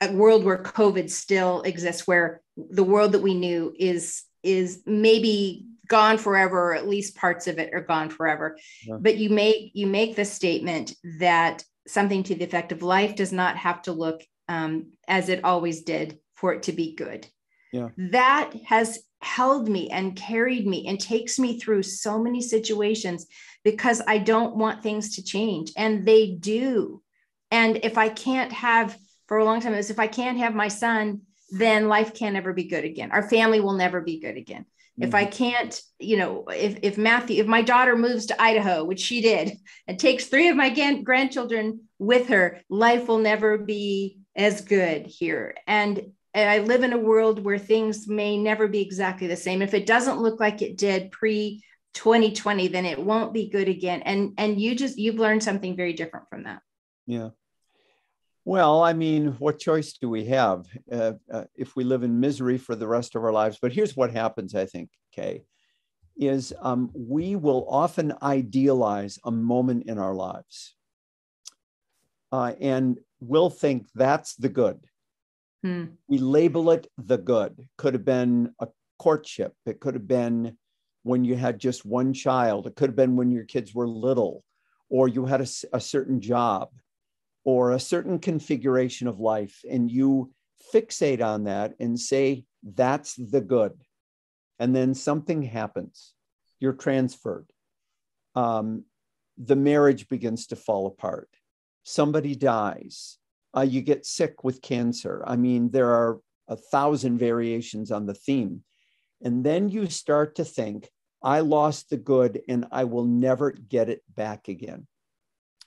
a world where COVID still exists, where the world that we knew is is maybe gone forever, or at least parts of it are gone forever. Yeah. But you make you make the statement that something to the effect of life does not have to look um, as it always did for it to be good. Yeah. That has held me and carried me and takes me through so many situations, because I don't want things to change, and they do. And if I can't have, for a long time, it was, if I can't have my son, then life can't ever be good again. Our family will never be good again. Mm-hmm. If I can't, you know, if, if Matthew, if my daughter moves to Idaho, which she did, and takes three of my gan- grandchildren with her, life will never be as good here. And And I live in a world where things may never be exactly the same. If it doesn't look like it did pre twenty twenty, then it won't be good again. And and you just, you've learned something very different from that. Yeah. Well, I mean, what choice do we have uh, uh, if we live in misery for the rest of our lives? But here's what happens, I think, Kay, is um, we will often idealize a moment in our lives. Uh, and we'll think that's the good. Hmm. We label it the good. Could have been a courtship. It could have been when you had just one child. It could have been when your kids were little, or you had a, a certain job, or a certain configuration of life. And you fixate on that and say, that's the good. And then something happens. You're transferred. Um, the marriage begins to fall apart. Somebody dies. Uh, you get sick with cancer. I mean, there are a thousand variations on the theme. And then you start to think, I lost the good and I will never get it back again.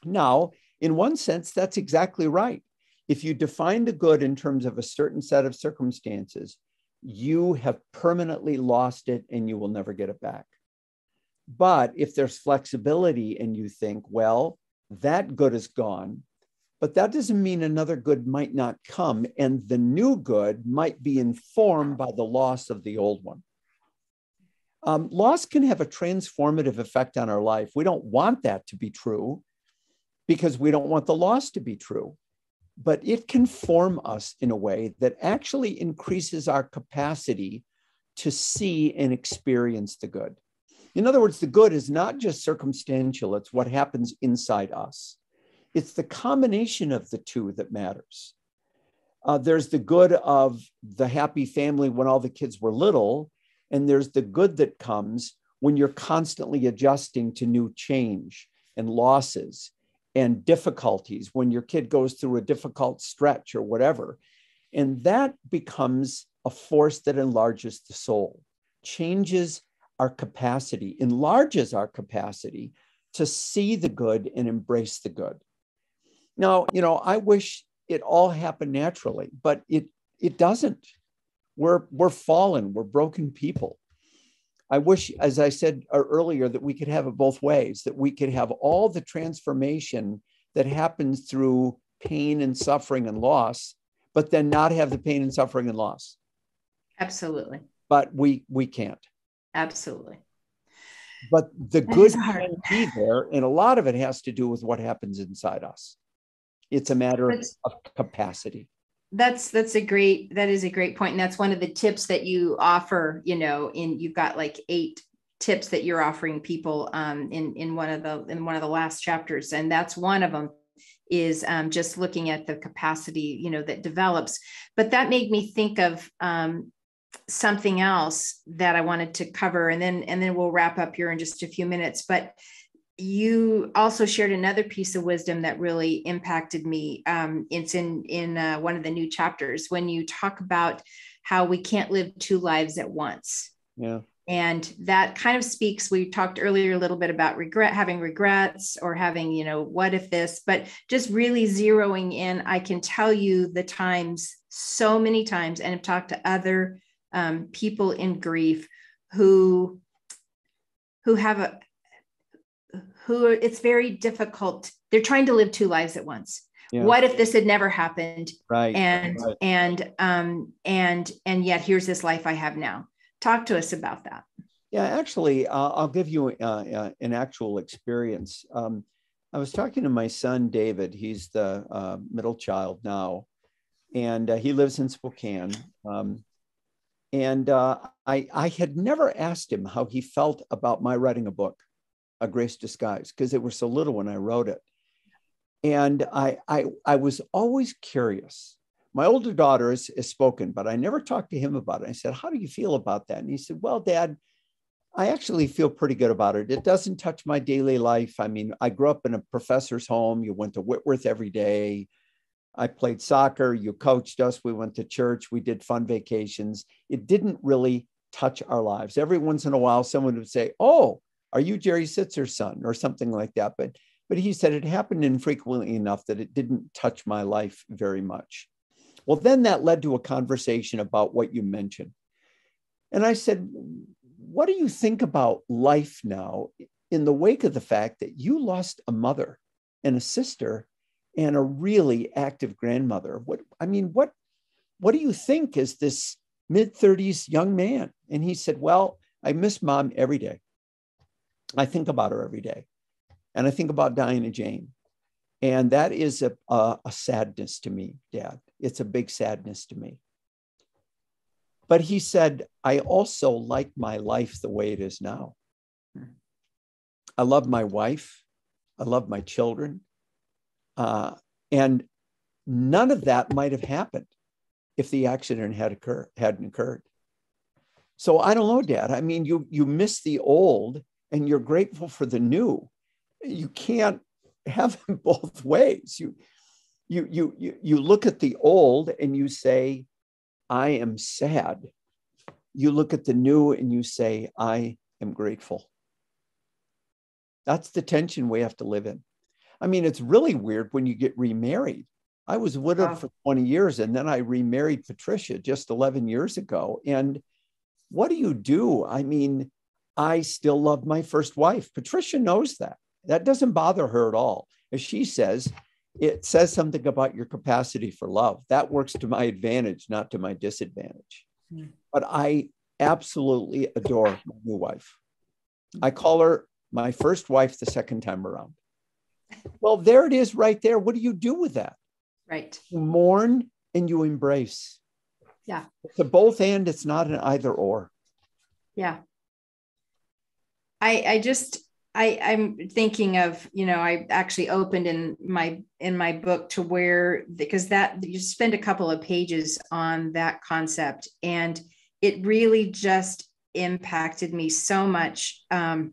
Now, in one sense, that's exactly right. If you define the good in terms of a certain set of circumstances, you have permanently lost it and you will never get it back. But if there's flexibility and you think, well, that good is gone, but that doesn't mean another good might not come, and the new good might be informed by the loss of the old one. Um, loss can have a transformative effect on our life. We don't want that to be true, because we don't want the loss to be true, but it can form us in a way that actually increases our capacity to see and experience the good. In other words, the good is not just circumstantial, it's what happens inside us. It's the combination of the two that matters. Uh, there's the good of the happy family when all the kids were little, and there's the good that comes when you're constantly adjusting to new change and losses and difficulties when your kid goes through a difficult stretch or whatever. And that becomes a force that enlarges the soul, changes our capacity, enlarges our capacity to see the good and embrace the good. Now, you know, I wish it all happened naturally, but it it doesn't. We're, we're fallen, we're broken people. I wish, as I said earlier, that we could have it both ways, that we could have all the transformation that happens through pain and suffering and loss, but then not have the pain and suffering and loss. Absolutely. But we we can't. Absolutely. But the good can be there, and a lot of it has to do with what happens inside us. It's a matter that's, of capacity. That's that's a great that is a great point, and that's one of the tips that you offer. You know, in you've got like eight tips that you're offering people um, in in one of the in one of the last chapters, and that's one of them. Is um, just looking at the capacity, you know, that develops. But that made me think of um, something else that I wanted to cover, and then and then we'll wrap up here in just a few minutes. But you also shared another piece of wisdom that really impacted me. Um, it's in in uh, one of the new chapters when you talk about how we can't live two lives at once. Yeah. And that kind of speaks, we talked earlier a little bit about regret, having regrets or having, you know, what if this, but just really zeroing in. I can tell you the times, so many times, and I've talked to other um, people in grief who, who have a, who are, it's very difficult. They're trying to live two lives at once. Yeah. What if this had never happened? Right. And, right. and, um, and, and yet here's this life I have now. Talk to us about that. Yeah, actually, uh, I'll give you uh, uh, an actual experience. Um, I was talking to my son, David. He's the uh, middle child now, and uh, he lives in Spokane. Um, and uh, I, I had never asked him how he felt about my writing a book, A Grace Disguised, because they were so little when I wrote it. And I, I, I was always curious. My older daughter has spoken, but I never talked to him about it. I said, how do you feel about that? And he said, well, Dad, I actually feel pretty good about it. It doesn't touch my daily life. I mean, I grew up in a professor's home. You went to Whitworth every day. I played soccer. You coached us. We went to church. We did fun vacations. It didn't really touch our lives. Every once in a while, someone would say, oh, are you Jerry Sittser's son or something like that? But, but he said it happened infrequently enough that it didn't touch my life very much. Well, then that led to a conversation about what you mentioned. And I said, what do you think about life now in the wake of the fact that you lost a mother and a sister and a really active grandmother? What I mean, what, what do you think is this mid-thirties young man? And he said, well, I miss Mom every day. I think about her every day. And I think about Dinah Jane. And that is a, a, a sadness to me, Dad. It's a big sadness to me. But he said, I also like my life the way it is now. I love my wife. I love my children. Uh, and none of that might have happened if the accident had occur- hadn't occurred. So I don't know, Dad. I mean, you, you miss the old and you're grateful for the new. You can't have them both ways. You, you, you, you, you look at the old and you say, I am sad. You look at the new and you say, I am grateful. That's the tension we have to live in. I mean, it's really weird when you get remarried. I was widowed wow. for twenty years and then I remarried Patricia just eleven years ago. And what do you do? I mean, I still love my first wife. Patricia knows that. That doesn't bother her at all. As she says, it says something about your capacity for love. That works to my advantage, not to my disadvantage. Mm. But I absolutely adore my new wife. I call her my first wife the second time around. Well, there it is right there. What do you do with that? Right. You mourn and you embrace. Yeah. It's a both and, it's not an either or. Yeah. I I just... I, I'm thinking of, you know, I actually opened in my in my book to where, because that you spend a couple of pages on that concept, and it really just impacted me so much. Um,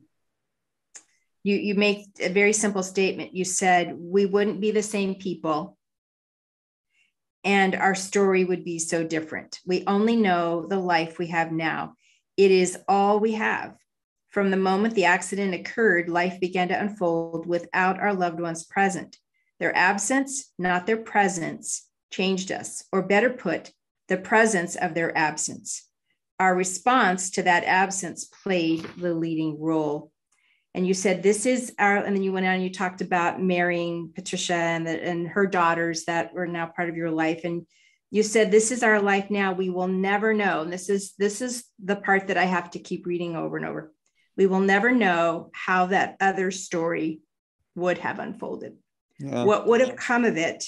you, you make a very simple statement. You said, we wouldn't be the same people and our story would be so different. We only know the life we have now. It is all we have. From the moment the accident occurred, life began to unfold without our loved ones present. Their absence, not their presence, changed us, or better put, the presence of their absence. Our response to that absence played the leading role. And you said, this is our, and then you went on and you talked about marrying Patricia and, the, and her daughters that were now part of your life. And you said, this is our life now. We will never know. And this is, this is the part that I have to keep reading over and over. We will never know how that other story would have unfolded, yeah. what would have come of it,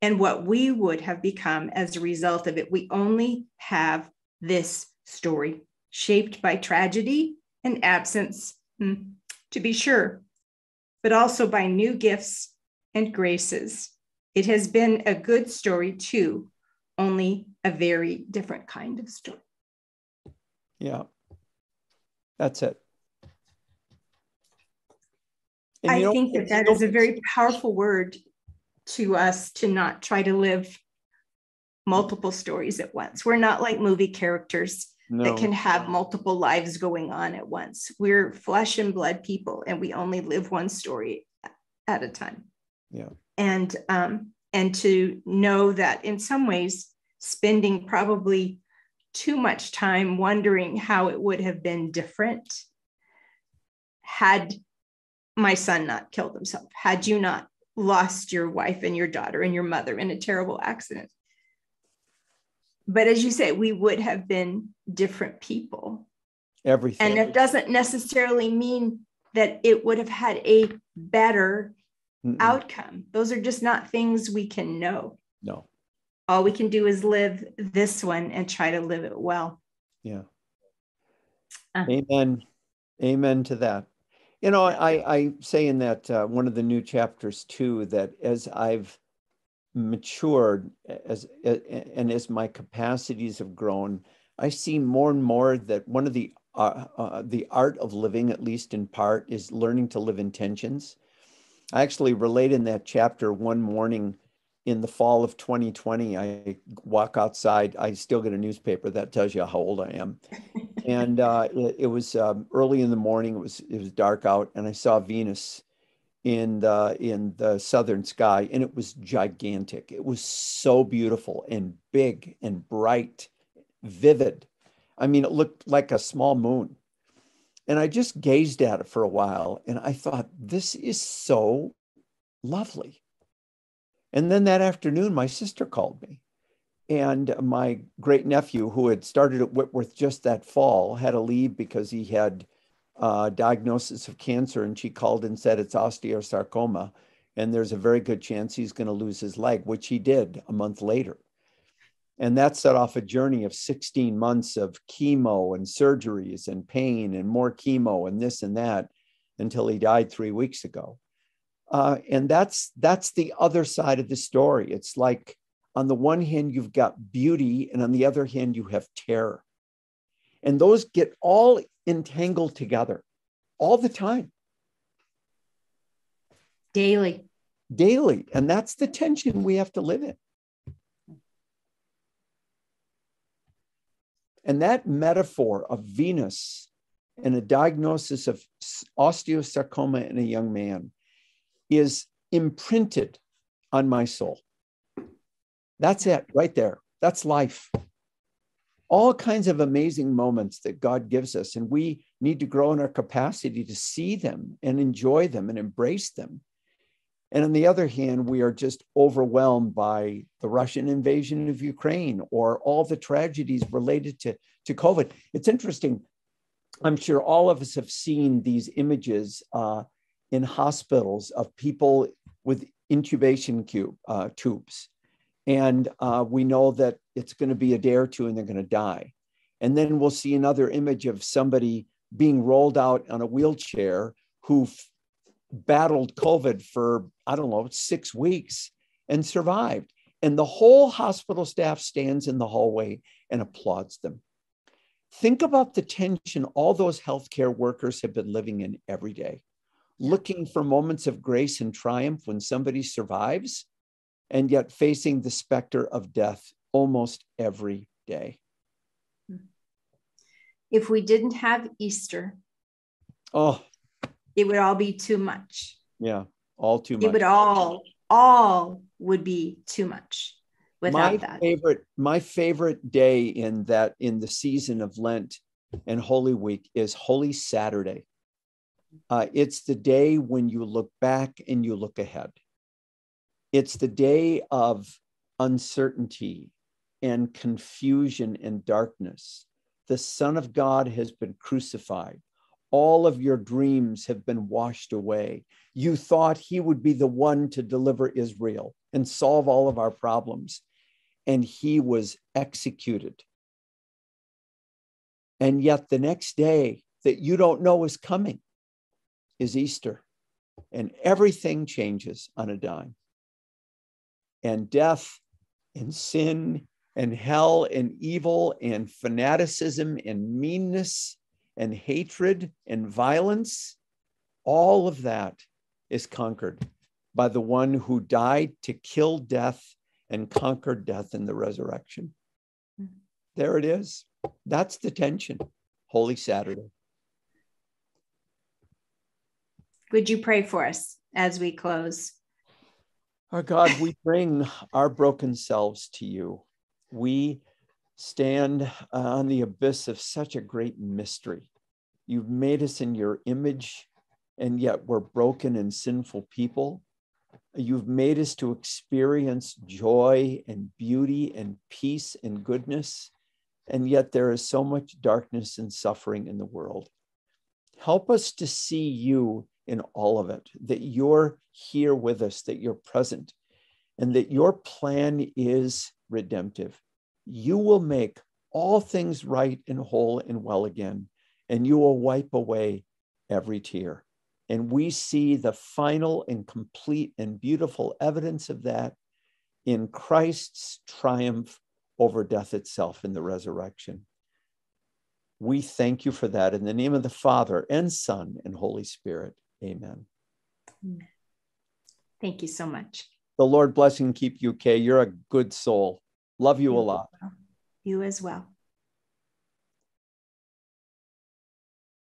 and what we would have become as a result of it. We only have this story, shaped by tragedy and absence, to be sure, but also by new gifts and graces. It has been a good story too, only a very different kind of story. Yeah, that's it. And I think that that is a very powerful word to us, to not try to live multiple stories at once. We're not like movie characters no. that can have multiple lives going on at once. We're flesh and blood people, and we only live one story at a time. Yeah. And, um, and to know that in some ways, spending probably too much time wondering how it would have been different had my son not killed himself, had you not lost your wife and your daughter and your mother in a terrible accident. But as you say, we would have been different people. Everything. And it doesn't necessarily mean that it would have had a better Mm-mm. outcome. Those are just not things we can know. No. All we can do is live this one and try to live it well. Yeah. Uh. Amen. Amen to that. You know, I, I say in that uh, one of the new chapters too, that as I've matured as, as and as my capacities have grown, I see more and more that one of the uh, uh, the art of living, at least in part, is learning to live intentions. I actually relate in that chapter one morning in the fall of twenty twenty, I walk outside. I still get a newspaper that tells you how old I am. And uh, it, it was um, early in the morning. It was it was dark out, and I saw Venus in the in the southern sky, and it was gigantic. It was so beautiful and big and bright, vivid. I mean, it looked like a small moon. And I just gazed at it for a while, and I thought, this is so lovely. And then that afternoon, my sister called me. And my great nephew, who had started at Whitworth just that fall, had to leave because he had a diagnosis of cancer. And she called and said, it's osteosarcoma. And there's a very good chance he's going to lose his leg, which he did a month later. And that set off a journey of sixteen months of chemo and surgeries and pain and more chemo and this and that until he died three weeks ago. Uh, and that's that's the other side of the story. It's like, on the one hand, you've got beauty, and on the other hand, you have terror. And those get all entangled together all the time. Daily. Daily. And that's the tension we have to live in. And that metaphor of Venus and a diagnosis of osteosarcoma in a young man is imprinted on my soul. That's it right there. That's life. All kinds of amazing moments that God gives us, and we need to grow in our capacity to see them and enjoy them and embrace them. And on the other hand, we are just overwhelmed by the Russian invasion of Ukraine or all the tragedies related to, to COVID. It's interesting. I'm sure all of us have seen these images uh, in hospitals of people with intubation cube, uh, tubes. And uh, we know that it's going to be a day or two and they're going to die. And then we'll see another image of somebody being rolled out on a wheelchair who f- battled COVID for, I don't know, six weeks and survived. And the whole hospital staff stands in the hallway and applauds them. Think about the tension all those healthcare workers have been living in every day. looking for moments of grace and triumph when somebody survives, and yet facing the specter of death almost every day. If we didn't have Easter, oh, it would all be too much. Yeah, all too much. It would all, all would be too much without that. My favorite, my favorite day in that, in the season of Lent and Holy Week, is Holy Saturday. Uh, it's the day when you look back and you look ahead. It's the day of uncertainty and confusion and darkness. The Son of God has been crucified. All of your dreams have been washed away. You thought he would be the one to deliver Israel and solve all of our problems, and he was executed. And yet the next day that you don't know is coming is Easter, and everything changes on a dime. And death and sin and hell and evil and fanaticism and meanness and hatred and violence, all of that is conquered by the one who died to kill death and conquer death in the resurrection. There it is. That's the tension. Holy Saturday. Would you pray for us as we close? Our God, we bring our broken selves to you. We stand on the abyss of such a great mystery. You've made us in your image, and yet we're broken and sinful people. You've made us to experience joy and beauty and peace and goodness, and yet there is so much darkness and suffering in the world. Help us to see you in all of it, that you're here with us, that you're present, and that your plan is redemptive. You will make all things right and whole and well again, and you will wipe away every tear. And we see the final and complete and beautiful evidence of that in Christ's triumph over death itself in the resurrection. We thank you for that. In the name of the Father and Son and Holy Spirit, amen. Thank you so much. The Lord bless and keep you, Kay. You're a good soul. Love you a lot. You as well.